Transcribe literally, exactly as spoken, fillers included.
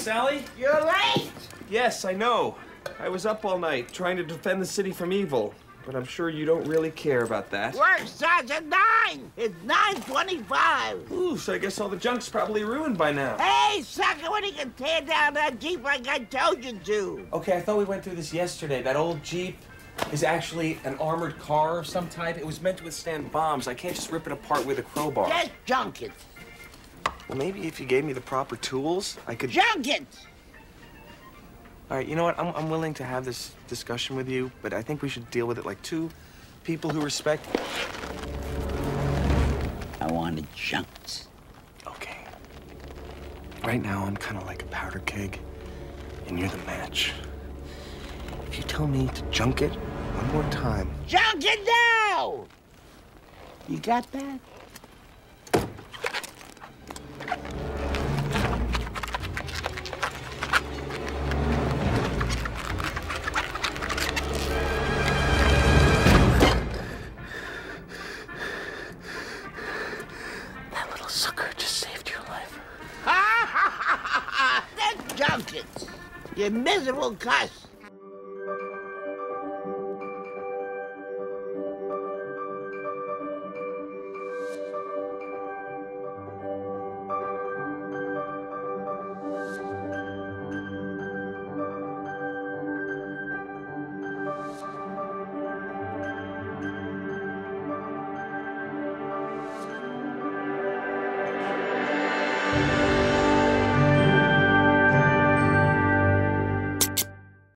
Sally? You're late! Yes, I know. I was up all night trying to defend the city from evil, but I'm sure you don't really care about that. Work starts at nine! It's nine twenty-five! Ooh, so I guess all the junk's probably ruined by now. Hey, sucker, when you can tear down that Jeep like I told you to? Okay, I thought we went through this yesterday. That old Jeep is actually an armored car of some type. It was meant to withstand bombs. I can't just rip it apart with a crowbar. Just junk it. Well, maybe if you gave me the proper tools, I could... Junk it! All right, you know what? I'm, I'm willing to have this discussion with you, but I think we should deal with it like two people who respect... I want it junked. Okay. Right now, I'm kind of like a powder keg, and you're the match. If you tell me to junk it one more time... Junk it now! You got that? You miserable cuss!